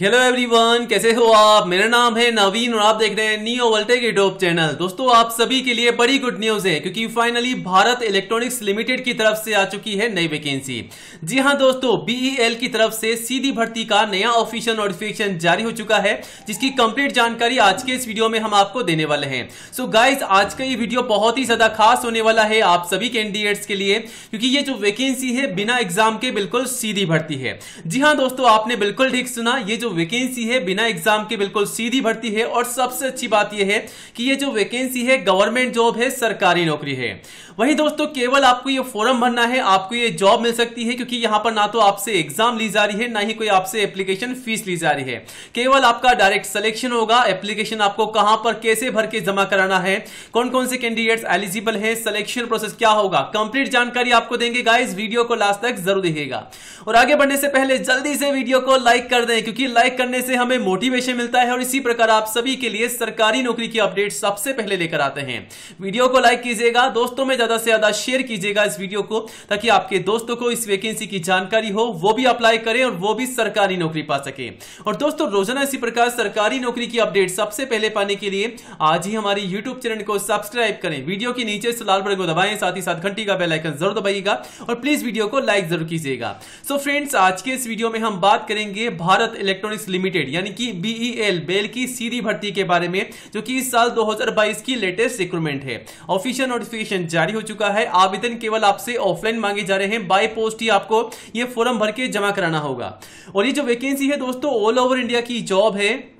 Hello everyone, कैसे हो आप। मेरा नाम है नवीन और आप देख रहे हैं नियो वोल्टेक यूट्यूब चैनल। दोस्तों, आप सभी के लिए बड़ी गुड न्यूज़ है क्योंकि फाइनली भारत इलेक्ट्रॉनिक्स लिमिटेड की तरफ से आ चुकी है नई वैकेंसी। जी हां दोस्तों, बीईएल की तरफ से सीधी भर्ती का नया ऑफिशियल नोटिफिकेशन जारी हो चुका है, जिसकी कंप्लीट जानकारी आज के इस वीडियो में हम आपको देने वाले हैं। सो गाइज, आज का ये वीडियो बहुत ही ज्यादा खास होने वाला है आप सभी कैंडिडेट्स के लिए, क्योंकि ये जो वैकेंसी है बिना एग्जाम के बिल्कुल सीधी भर्ती है। जी हाँ दोस्तों, आपने बिल्कुल ठीक सुना, ये जो वैकेंसी है बिना एग्जाम के बिल्कुल सीधी भर्ती है। और सबसे अच्छी बात यह है कि ये जो वैकेंसी है गवर्नमेंट जॉब है, सरकारी नौकरी है। वहीं दोस्तों, केवल आपको ये फॉर्म भरना है, आपको ये जॉब मिल सकती है, क्योंकि यहां पर ना तो आपसे एग्जाम ली जा रही है, ना ही कोई आपसे एप्लीकेशन फीस ली जा रही है। केवल आपका डायरेक्ट सिलेक्शन होगा। एप्लीकेशन आपको कहां पर कैसे भर के जमा कराना है, कौन कौन से कैंडिडेट्स एलिजिबल है, सिलेक्शन प्रोसेस क्या होगा, कंप्लीट जानकारी आपको देंगे। गाइस, वीडियो को लास्ट तक जरूर देखिएगा। और आगे बढ़ने से पहले जल्दी से वीडियो को लाइक कर दें, क्योंकि लाइक करने से हमें मोटिवेशन मिलता है और इसी प्रकार आप सभी के लिए सरकारी नौकरी की अपडेट सबसे पहले लेकर आते हैं। वीडियो को लाइक कीजिएगा, दोस्तों में ज्यादा से ज्यादा शेयर कीजिएगा इस वीडियो को, ताकि आपके दोस्तों को इस वैकेंसी की जानकारी हो, वो भी अप्लाई करें और वो भी सरकारी नौकरी पा सके। और दोस्तों, रोजाना इसी प्रकार सरकारी नौकरी की अपडेट सबसे पहले पाने के लिए आज ही हमारे यूट्यूब चैनल को सब्सक्राइब करें, वीडियो के नीचे लाल बटन को दबाएं, साथ ही साथ घंटी का बेल आइकन जरूर दबाइएगा और प्लीज वीडियो को लाइक जरूर कीजिएगा। सो फ्रेंड्स, आज के इस वीडियो में हम बात करेंगे भारत इलेक्ट्रॉनिक्स लिमिटेड यानी कि बीईएल की सीधी भर्ती के बारे में, जो कि इस साल 2022 की लेटेस्ट रिक्रूटमेंट है। ऑफिशियल नोटिफिकेशन जारी हो चुका है। आवेदन केवल आपसे ऑफलाइन मांगे जा रहे हैं, बाय पोस्ट ही आपको ये फॉर्म भर के जमा कराना होगा। और ये जो वैकेंसी है दोस्तों, ऑल ओवर इंडिया की जॉब है,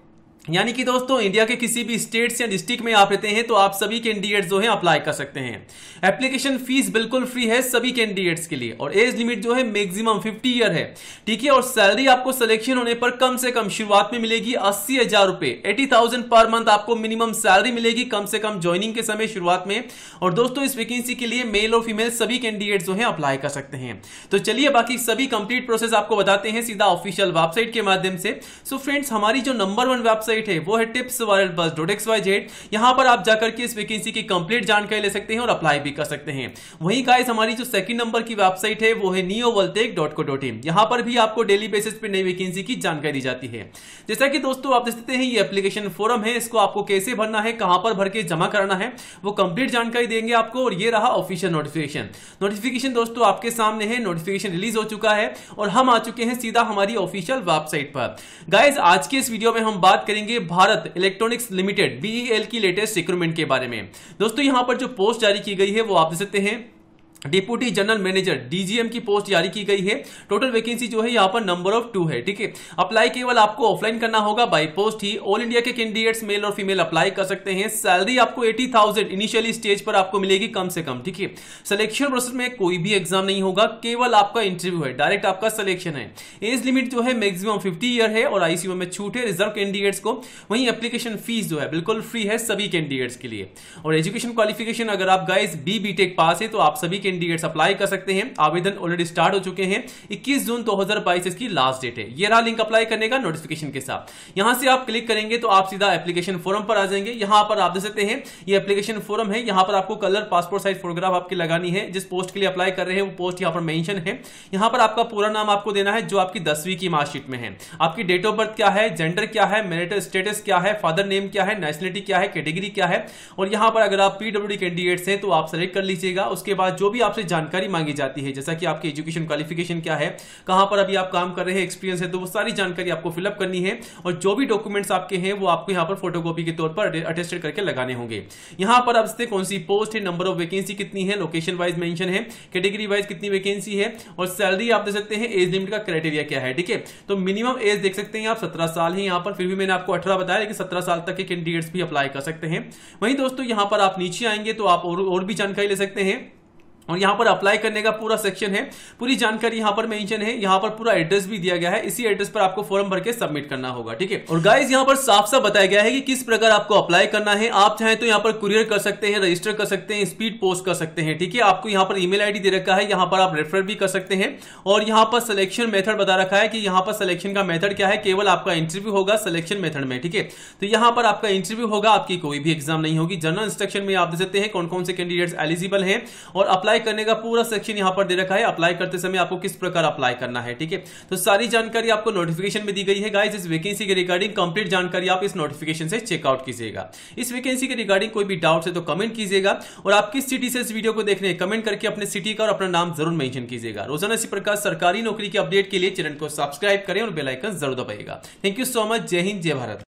यानी कि दोस्तों इंडिया के किसी भी स्टेट्स या डिस्ट्रिक्ट में आप रहते हैं तो आप सभी कैंडिडेट्स जो है अप्लाई कर सकते हैं। एप्लीकेशन फीस बिल्कुल फ्री है सभी कैंडिडेट्स के लिए और एज लिमिट जो है मैक्सिमम 50 ईयर है, ठीक है। और सैलरी आपको सिलेक्शन होने पर कम से कम शुरुआत में मिलेगी 80,000 रुपए, 80,000 पर मंथ आपको मिनिमम सैलरी मिलेगी कम से कम ज्वाइनिंग के समय शुरुआत में। और दोस्तों, इस वैकेंसी के लिए मेल और फीमेल सभी कैंडिडेट्स जो है अप्लाई कर सकते हैं। तो चलिए बाकी सभी कंप्लीट प्रोसेस आपको बताते हैं सीधा ऑफिशियल वेबसाइट के माध्यम से। सो फ्रेंड्स, हमारी जो नंबर 1 वेबसाइट है वो है tipsviralbuzz.xyz। यहां पर आप जाकर के इस वैकेंसी की कंप्लीट जानकारी ले सकते हैं और अप्लाई भी कर सकते हैं। वहीं गाइस, हमारी जो सेकंड नंबर की वेबसाइट है वो है नियो वोल्टेक.co.in। यहां पर भी आपको डेली बेसिस पे नई वैकेंसी की जानकारी दी जाती है। जैसा कि दोस्तों आप देख सकते हैं, ये एप्लीकेशन फॉर्म है, इसको आपको कैसे भरना है, कहां पर भर के जमा कराना है, वो कंप्लीट जानकारी देंगे आपको। और ये रहा ऑफिशियल नोटिफिकेशन दोस्तों आपके सामने है। नोटिफिकेशन रिलीज हो चुका है और हम आ चुके हैं सीधा हमारी ऑफिशियल वेबसाइट पर। गाइस, आज के इस वीडियो में हम बात करेंगे भारत इलेक्ट्रॉनिक्स लिमिटेड बीईएल की लेटेस्ट रिक्रूटमेंट के बारे में। दोस्तों, यहां पर जो पोस्ट जारी की गई है वो आप देख सकते हैं, डिप्यूटी जनरल मैनेजर डीजीएम की पोस्ट जारी की गई है। टोटल वैकेंसी जो है यहाँ पर नंबर 2 है, ठीक है। अप्लाई केवल आपको ऑफलाइन करना होगा, बाय पोस्ट ही। ऑल इंडिया के कैंडिडेट्स मेल और फीमेल अप्लाई कर सकते हैं। सैलरी आपको 80,000 इनिशियली स्टेज पर आपको मिलेगी कम से कम, ठीक है। सिलेक्शन प्रोसेस में कोई भी एग्जाम नहीं होगा, केवल आपका इंटरव्यू है, डायरेक्ट आपका सिलेक्शन है। एज लिमिट जो है मैक्सिमम 50 ईयर है और आईसीयू में छूट है रिजर्व कैंडिडेट्स को। वहीं एप्लीकेशन फीस जो है बिल्कुल फ्री है सभी कैंडिडेट्स के लिए। और एजुकेशन क्वालिफिकेशन अगर आप गाइस बीबीटेक पास है तो आप सभी कैंडिडेट्स अप्लाई कर सकते हैं। आवेदन ऑलरेडी स्टार्ट हो चुके हैं, 21 जून 2022 इसकी लास्ट डेट है। ये रहा लिंक अप्लाई करने का नोटिफिकेशन के साथ। यहां से आप क्लिक करेंगे तो आप सीधा एप्लीकेशन फॉर्म पर आ जाएंगे। यहां पर आप देख सकते हैं ये एप्लीकेशन फॉर्म है, यहां पर आपको कलर पासपोर्ट साइज फोटोग्राफ आपकी लगानी है। जिस पोस्ट के लिए अप्लाई कर रहे हैं वो पोस्ट यहां पर मेंशन है। यहां पर आपका पूरा नाम आपको देना है जो आपकी 10वीं की मार्कशीट में है। आपकी डेट ऑफ बर्थ क्या है, जेंडर क्या है, मैरिटल स्टेटस क्या है, फादर नेम क्या है, नेशनलिटी क्या है, कैटेगरी क्या है। और यहां पर अगर आप पीडब्ल्यूडी कैंडिडेट्स हैं तो आप सेलेक्ट कर लीजिएगा। उसके बाद जो भी आपसे जानकारी मांगी जाती है, जैसा कि आपकी एजुकेशन क्वालिफिकेशन क्या है, कहां पर अभी आप काम कर रहे हैं, एक्सपीरियंस है, तो वो सारी जानकारी आपको फिलअप करनी है। और जो भी डॉक्यूमेंट्स आपके हैं वो आपको यहां पर फोटोकॉपी के तौर पर अटेस्टेड करके लगाने होंगे। यहां पर आप से कौन सी पोस्ट है, नंबर ऑफ वैकेंसी कितनी है, लोकेशन वाइज मेंशन है, कैटेगरी वाइज कितनी वैकेंसी है और सैलरी आप देख सकते हैं। एज लिमिट का क्राइटेरिया क्या है, ठीक है। तो मिनिमम एज देख सकते हैं आप 17 साल है। यहां पर फिर भी मैंने आपको 18 बताया, लेकिन 17 साल तक के कैंडिडेट्स भी अप्लाई कर सकते हैं। वहीं दोस्तों यहां पर आप नीचे आएंगे तो आप और भी जानकारी ले सकते हैं। और यहाँ पर अप्लाई करने का पूरा सेक्शन है, पूरी जानकारी यहाँ पर मेंशन है। यहाँ पर पूरा एड्रेस भी दिया गया है, इसी एड्रेस पर आपको फॉर्म भर के सबमिट करना होगा, ठीक है। और गाइस, यहाँ पर साफ साफ बताया गया है कि किस प्रकार आपको अप्लाई करना है। आप चाहें तो यहाँ पर कुरियर कर सकते हैं, रजिस्टर कर सकते हैं, स्पीड पोस्ट कर सकते हैं, ठीक है। आपको यहाँ पर ईमेल ID दे रखा है, यहाँ पर आप रेफर भी कर सकते हैं। और यहाँ पर सिलेक्शन मेथड बता रखा है कि यहाँ पर सिलेक्शन का मेथड क्या है, केवल आपका इंटरव्यू होगा सिलेक्शन मेथड में, ठीक है। तो यहाँ पर आपका इंटरव्यू होगा, आपकी कोई भी एग्जाम नहीं होगी। जनरल इंस्ट्रक्शन में आप दे सकते हैं कौन कौन से कैंडिडेट्स एलिजिबल है और अप्लाई अप्लाई करने का पूरा सेक्शन यहाँ पर दे रखा है। अप्लाई करते समय आपको किस प्रकार अप्लाई करना है, ठीक है। तो सारी जानकारी आपको नोटिफिकेशन में दी गई है गाइस। इस वैकेंसी के रिगार्डिंग कंप्लीट जानकारी आप इस नोटिफिकेशन से चेकआउट कीजिएगा। इस वैकेंसी के रिगार्डिंग कोई भी डाउट है तो कमेंट कीजिएगा, और आप किस सिटी से इस वीडियो को देख रहे हैं कमेंट करके अपने सिटी का और अपना नाम जरूर मेंशन कीजिएगा। रोजाना इसी प्रकार सरकारी नौकरी के अपडेट के लिए चैनल को सब्सक्राइब करें और बेल आइकन जरूर दबाइएगा। Thank you so much. जय हिंद, जय भारत।